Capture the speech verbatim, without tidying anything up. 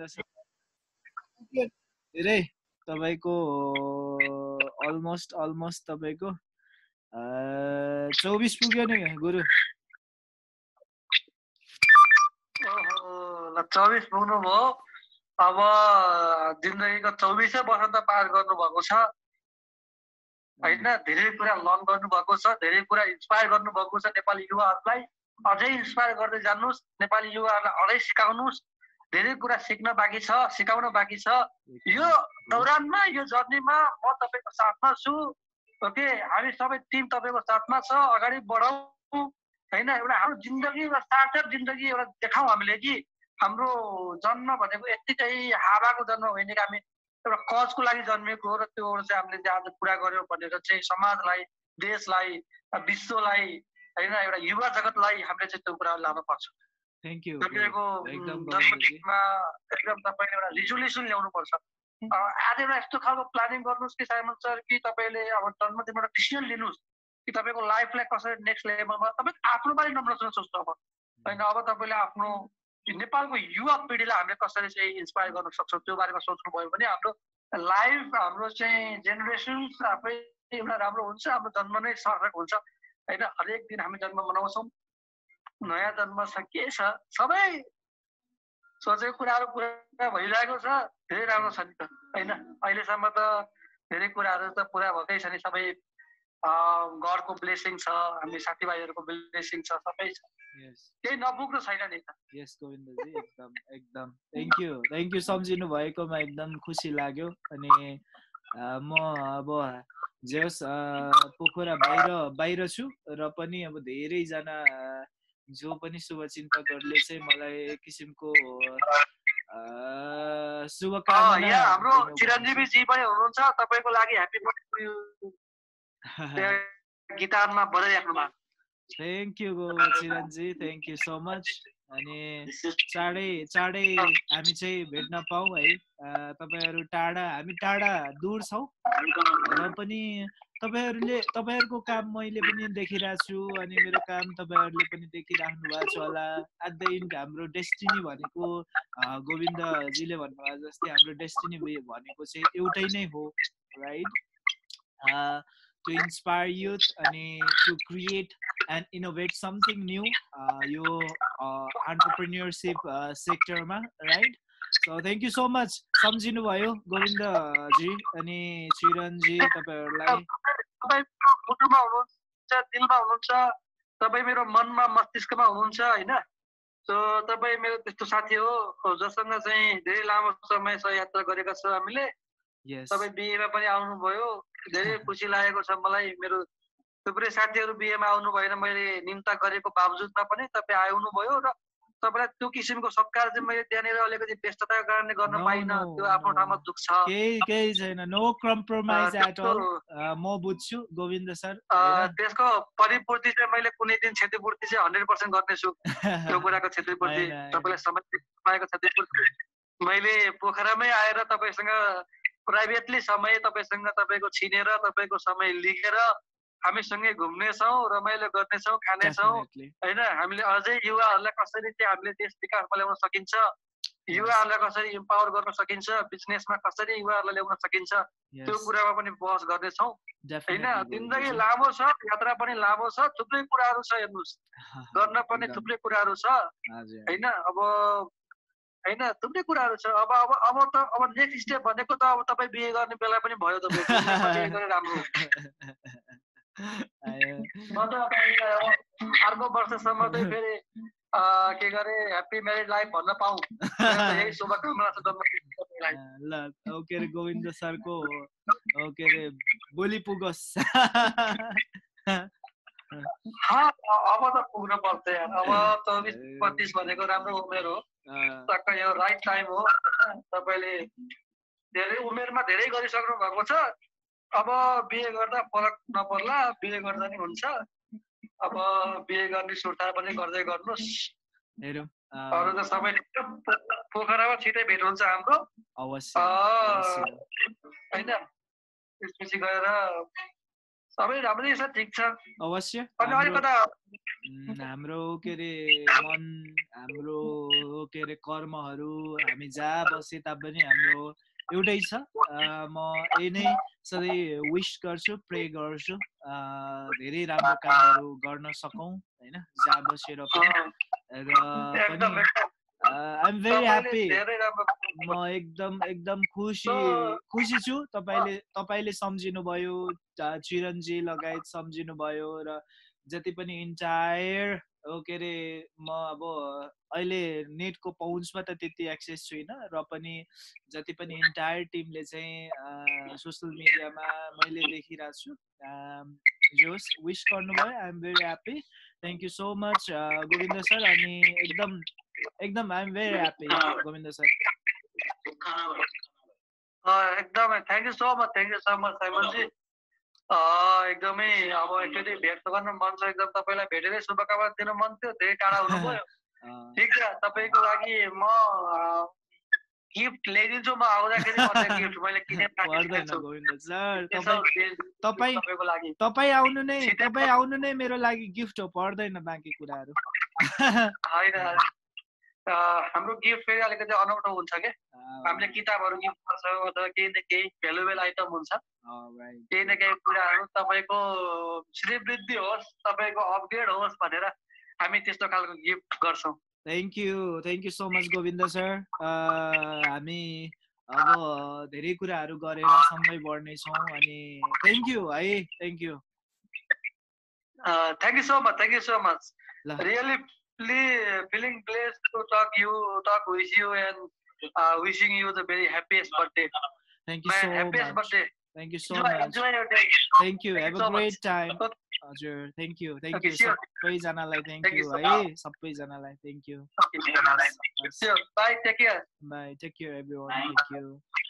धेरै तपाईको almost almost तपाईको चौबीस पुग्यो नि गुरु। चौबीस पुग्नु भयो। अब जिन्दगीको चौबीसै वर्ष त पार गर्नु भएको छ हैन। धेरै कुरा लर्न गर्नु भएको छ, धेरै कुरा इन्स्पायर गर्नु भएको छ नेपाली युवाहरुलाई। अझै इन्स्पायर गर्दै जान्नुस्, नेपाली युवाहरुलाई अझै सिकाउनुस्। धेरै कुरा सिक्न बाँकी छ, सिकाउन बाँकी छ। यो दौरानमा यो जर्नीमा म तपाईको साथमा छु। ओके, हामी सबै टिम तपाईको साथमा छ। अगाडि बढौँ हैन। एउटा हाम्रो जिन्दगी र सार्थक जिन्दगी एउटा देखाउँ हामीले कि हाम्रो जन्म भनेको यतिकै हावाको जन्म होइन कि हामी एउटा कजको लागि जन्मेको हो र त्यो चाहिँ हामीले आज पुरा गर्यौँ भनेर चाहिँ समाजलाई, देशलाई, विश्वलाई हैन एउटा युवा जगतलाई हामीले चाहिँ त्यो कुरा लान पर्छ। Thank you. तपाईको जन्मदिनमा एकदम तपाईले एउटा रिजोल्युसन ल्याउनु पर्छ। आज एउटा यस्तो खालको प्लानिङ गर्नुस् कि साइमन सर कि तपाईले अब जन्मदिनमा एउटा डिसिजन लिनुस् कि तपाईको लाइफलाई कसरी नेक्स्ट लेभलमा तपाईँ आफ्नो बारे नम्रसँग सोच्नु अब हैन। अब तपाईले आफ्नो नेपालको युवा पिढीलाई हामीले कसरी चाहिँ इन्स्पायर गर्न सक्छौँ त्यो बारेमा सोच्नु भयो भने हाम्रो लाइफ, हाम्रो चाहिँ जेनेरेसन आफै एउटा राम्रो हुन्छ। हाम्रो जन्म नै सार्थक हुन्छ हैन। हरेक दिन हामी जन्म मनाउँछौँ, नयाँ जन्म छ, के छ, सबै सोचेको कुराहरू पुरा भइरहेको छ। धेरै राम्रो छ नि त हैन। अहिलेसम्म त धेरै कुराहरू त पुरा भएकै छ नि। सबै घरको ब्लेसिङ छ, हामी साथीभाइहरूको ब्लेसिङ छ, सबै छ। केही नपुग्नु छैन नि त। यस गोविन्दजी, एकदम एकदम थ्यांक यू। Thank you. सम्झिनु भएकोमा एकदम खुसी लाग्यो। अनि म अब जे होस् पोखरा बाहिर बाहिर छु र पनि अब धेरैजना जो पनि शुभचिन्तकहरूले चाहिँ मलाई एक किसिमको शुभकामना। यहाँ हाम्रो चिरञ्जीवी जी पनि हुनुहुन्छ। तपाईको लागि ह्यापी बर्थडे टु यु। गीतारमा बजाइ राख्नुमा thank you Chiranji. Thank you so much. अनि चाँडै चाँडै हामी चाहिँ भेट्न पाऊँ है। तपाईँहरू टाढा, हामी टाढा दूर छौँ र पनि तपाईहरुले तपाईहरुको काम मैले पनि देखिरहेको छु अनि मेरो काम तपाईहरुले पनि देखिराख्नु भएको छ होला। एट द एन्ड हाम्रो डेस्टिनी भनेको गोविन्दजीले भन्नुभयो जस्तै हाम्रो डेस्टिनी भनेको चाहिँ एउटै नै हो राइट। टु इन्स्पायर युथ अनि to create and innovate something new यो एन्टरप्रेन्योरशिप सेक्टरमा right. So thank you so much. सम्झिनु भयो गोविन्दजी अनि चिरञ्जी। तपाईहरुलाई तपाई मुटुमा हुनुहुन्छ, दिलमा हुनुहुन्छ, तपाई मेरो मनमा मस्तिष्कमा हुनुहुन्छ हैन। सो तपाई मेरो त्यस्तो साथी हो जससँग चाहिँ धेरै लामो समय सहयात्रा गरेका छौं हामीले। यस, तपाई बिएमा पनि आउनु भयो, धेरै खुसी लागेको छ मलाई। मेरो थुप्रै साथीहरु बिएमा आउनु भएन मैले निम्ता गरेको बावजुदमा पनि तपाई आउनु भयो र तपाईलाई त्यो किसिमको सत्कार चाहिँ मैले त्यहाँनिर अलिकति व्यस्तताको कारणले गर्न पाइन। त्यो आफ्नो ठाउँमा दुख्छ। केही केही छैन, नो कम्प्रोमाइज एट अल। म बुझ्छु गोविन्द सर। त्यसको परिपूर्ति चाहिँ मैले कुनै दिन क्षतिपूर्ति चाहिँ हन्ड्रेड पर्सेन्ट गर्नेछु। त्यो कुराको क्षतिपूर्ति तपाईँलाई समर्पित पाएको क्षतिपूर्ति मैले पोखरामै आएर तपाईँसँग प्राइभेटली समय तपाईँसँग तपाईँको छिनेर तपाईँको समय लिखेर हामीसँगै घुम्नेछौँ, रमाइलो गर्नेछौँ, खानेछौँ हैन। हामीले अझै युवाहरूलाई कसरी चाहिँ हामीले देश विकासमा ल्याउन सकिन्छ, युवाहरूलाई कसरी इम्पावर गर्न सकिन्छ, बिजनेसमा कसरी युवाहरूलाई ल्याउन सकिन्छ त्यो कुरामा पनि बहस गर्नेछौँ हैन। जिन्दगी लामो छ, यात्रा पनि लामो छ, थुप्रै कुराहरू छ हेर्नुहोस्, गर्न पर्ने थुप्रै कुराहरू छ हैन। अब हैन थुप्रै कुराहरू छ। अब अब अब त अब नेक्स्ट स्टेप भनेको त अब तपाईँ बिहे गर्ने बेला पनि भयो तपाईँको। राम्रो अर्को वर्षसम्म चाहिँ फेरि के गरे ह्याप्पी म्यारिड लाइफ भन्न पाऊँ यही शुभकामना छ तपाईलाई। ल ओके रे गोविन्द सरको ओके रे बोली पुगोस्। अब त पुग्न पर्छ यार। अब चौबिस पच्चिस भनेको राम्रो उमेर हो, टक्क यो राइट टाइम हो। तपाईँले धेरै उमेरमा धेरै गरिसक्नु भएको छ। अब बिहे गर्दा फरक नपर्ला, बिहे गर्दा नि हुन्छ। अब बिहे गर्ने सुर्ता पनि गर्दै गर्नुस्। हेरौँ अरू त सबै पोखरामा छिटै भेट हुन्छ हाम्रो अवश्य हैन। त्यसपछि गएर सबै राम्रै छ, ठीक छ अवश्य। अनि अलिकता हाम्रो के रे मन, हाम्रो के अरे कर्महरू हामी जहाँ बसे तापनि हाम्रो एउटै छ। म यही नै सधैँ विश गर्छु, प्रे गर्छु धेरै राम्रो कामहरू गर्न सकौँ हैन जहाँ बसेर पनि। आई एम भेरी ह्याप्पी, म एकदम एकदम खुसी खुसी छु। तपाईले तपाईले सम्झिनु भयो, चिरन्जी लगायत सम्झिनु भयो र जति पनि इन्टायर के अरे म अब अहिले नेटको पहुँचमा त त्यति एक्सेस छुइनँ र पनि जति पनि इन्टायर टिमले चाहिँ सोसल मिडियामा मैले देखिरहेको छु जो विस गर्नुभयो। I am very happy, thank you so much Govind sir. अनि एकदम एकदम I am very happy Govind sir, एकदमै thank you so much. Thank you so much साइमनजी, एकदमै अब एकचोटि भेट गर्न मन छ, एकदम तपाईँलाई भेटेरै शुभकामना दिन मन थियो, धेरै टाढा हुनुभयो। ठिक छ, तपाईँको लागि म गिफ्ट ल्याइदिन्छु, म आउँदाखेरि गिफ्ट मैले किनेर राखेको छु। तपाईँ आउनु नै तपाईँ आउनु नै मेरो लागि गिफ्ट हो, पर्दैन बाँकी कुराहरू होइन। हाम्रो गिफ्ट फेरि अलिकति अनौठो हुन्छ के, हामीले किताबहरू गिफ्ट गर्छौँ अथवा केही न केही भेलुएबल आइटम हुन्छ, केही न केही कुराहरू तपाईँको श्रीवृद्धि होस्, तपाईँको अपग्रेड होस् भनेर हामी त्यस्तो खालको गिफ्ट गर्छौँ। Thank you, thank you so much Govind sir. हामी अब धेरै कुराहरू गरेर सँगै बढ्नेछौँ अनि थ्याङ्क यू है, thank you thank you so much, thank you so much. Really feeling blessed to talk you talk with you and uh, wishing you the very happiest birthday. Thank you so much birthday. Thank you so enjoy, much enjoy your day. Thank you, have thank a so great much. time Ajay. Thank you, thank okay, you sure. sabai jana lai thank, thank you hey sabai jana lai thank you okay, yes. Yes. Bye, take care. Bye, take care everyone. Bye. Thank you.